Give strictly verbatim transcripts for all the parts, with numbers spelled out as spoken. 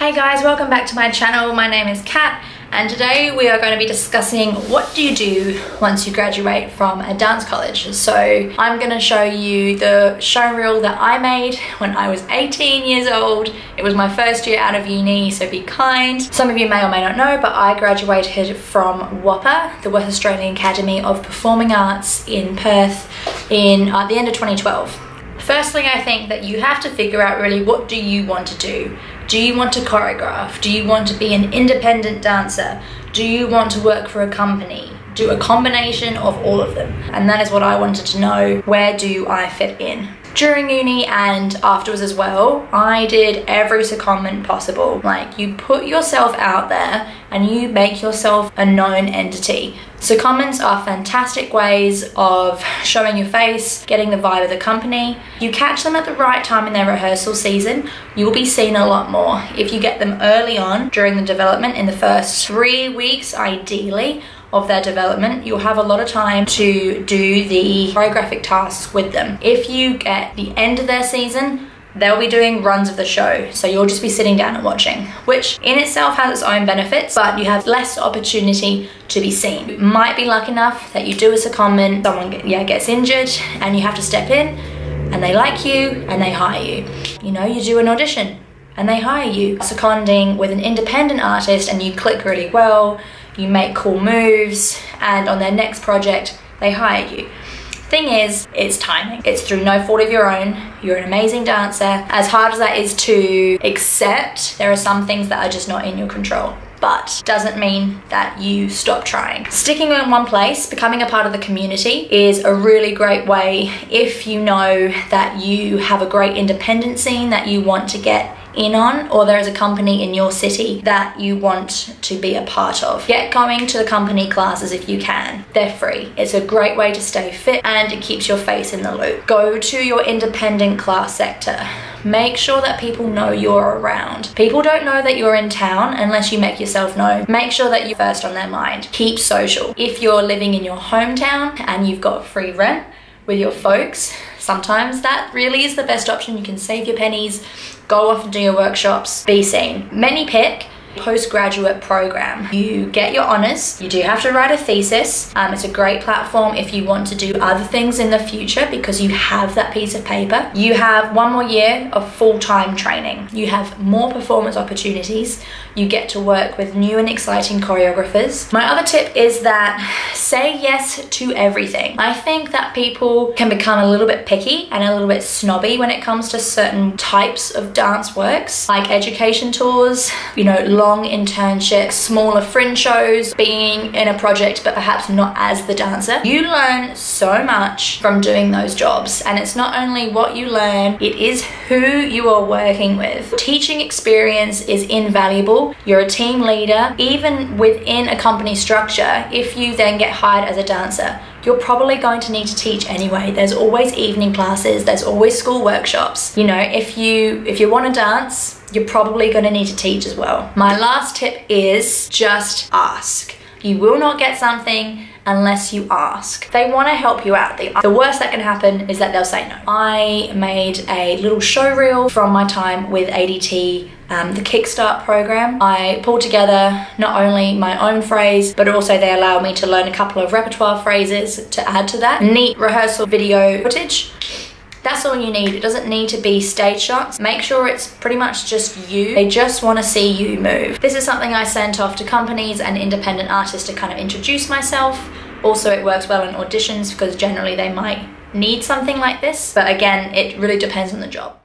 Hey guys, welcome back to my channel. My name is Kat and today we are going to be discussing what do you do once you graduate from a dance college. So I'm going to show you the show reel that I made when I was eighteen years old. It was my first year out of uni, so be kind. Some of you may or may not know, but I graduated from WAAPA, the West Australian Academy of Performing Arts in Perth in at the end of twenty twelve. Firstly, I think that you have to figure out really what do you want to do. Do you want to choreograph? Do you want to be an independent dancer? Do you want to work for a company? Do a combination of all of them. And that is what I wanted to know. Where do I fit in? During uni and afterwards as well, I did every secondment possible. Like, you put yourself out there and you make yourself a known entity. Secondments are fantastic ways of showing your face, getting the vibe of the company. You catch them at the right time in their rehearsal season, you'll be seen a lot more. If you get them early on during the development, in the first three weeks ideally, of their development, you'll have a lot of time to do the choreographic tasks with them. If you get the end of their season, they'll be doing runs of the show, so you'll just be sitting down and watching, which in itself has its own benefits, but you have less opportunity to be seen. You might be lucky enough that you do a secondment, someone get, yeah, gets injured and you have to step in and they like you and they hire you. You know, you do an audition and they hire you. Seconding with an independent artist and you click really well, you make cool moves, and on their next project, they hire you. Thing is, it's timing. It's through no fault of your own. You're an amazing dancer. As hard as that is to accept, there are some things that are just not in your control, but doesn't mean that you stop trying. Sticking in one place, becoming a part of the community is a really great way if you know that you have a great independent scene that you want to get in on, or there is a company in your city that you want to be a part of. Get going to the company classes if you can. They're free. It's a great way to stay fit and it keeps your face in the loop. Go to your independent class sector. Make sure that people know you're around. People don't know that you're in town unless you make yourself known. Make sure that you're first on their mind. Keep social. If you're living in your hometown and you've got free rent with your folks, sometimes that really is the best option. You can save your pennies, go off and do your workshops, be seen. Many pick postgraduate program. You get your honours, you do have to write a thesis. Um, it's a great platform if you want to do other things in the future because you have that piece of paper. You have one more year of full-time training. You have more performance opportunities. You get to work with new and exciting choreographers. My other tip is that say yes to everything. I think that people can become a little bit picky and a little bit snobby when it comes to certain types of dance works, like education tours, you know, long internships, smaller fringe shows, being in a project but perhaps not as the dancer. You learn so much from doing those jobs, and it's not only what you learn, it is who you are working with. Teaching experience is invaluable. You're a team leader. Even within a company structure, if you then get hired as a dancer, you're probably going to need to teach anyway. There's always evening classes, there's always school workshops. You know, if you if you want to dance, you're probably going to need to teach as well. My last tip is just ask. You will not get something unless you ask. They want to help you out. The, the worst that can happen is that they'll say no. I made a little show reel from my time with A D T, um, the Kickstart program. I pulled together not only my own phrase, but also they allow me to learn a couple of repertoire phrases to add to that. Neat rehearsal video footage. That's all you need. It doesn't need to be stage shots. Make sure it's pretty much just you. They just want to see you move. This is something I sent off to companies and independent artists to kind of introduce myself. Also, it works well in auditions because generally they might need something like this. But again, it really depends on the job.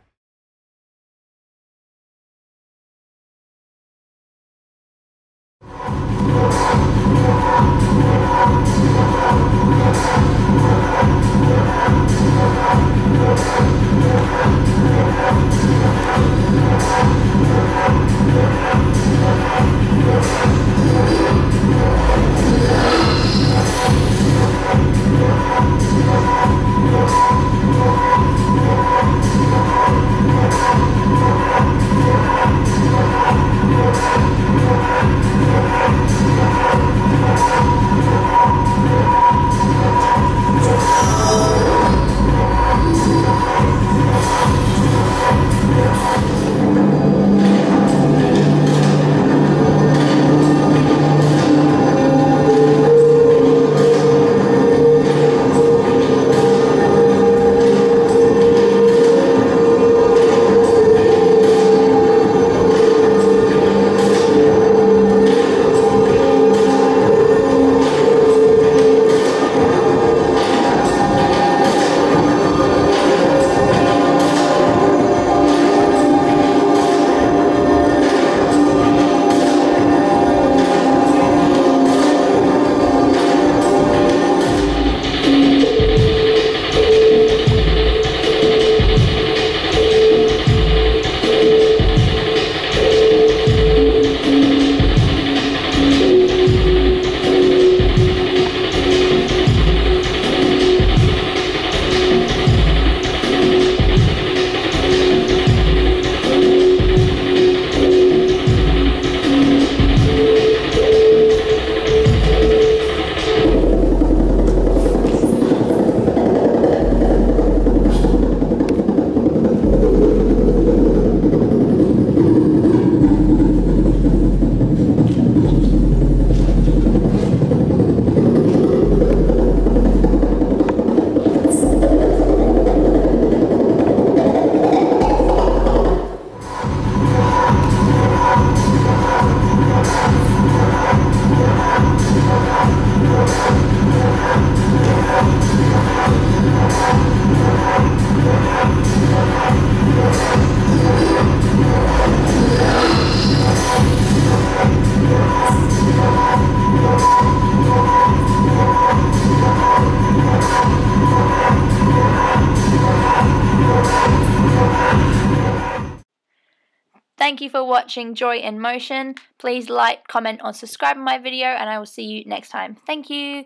Thank you for watching Joy in Motion. Please like, comment, or subscribe to my video, and I will see you next time. Thank you.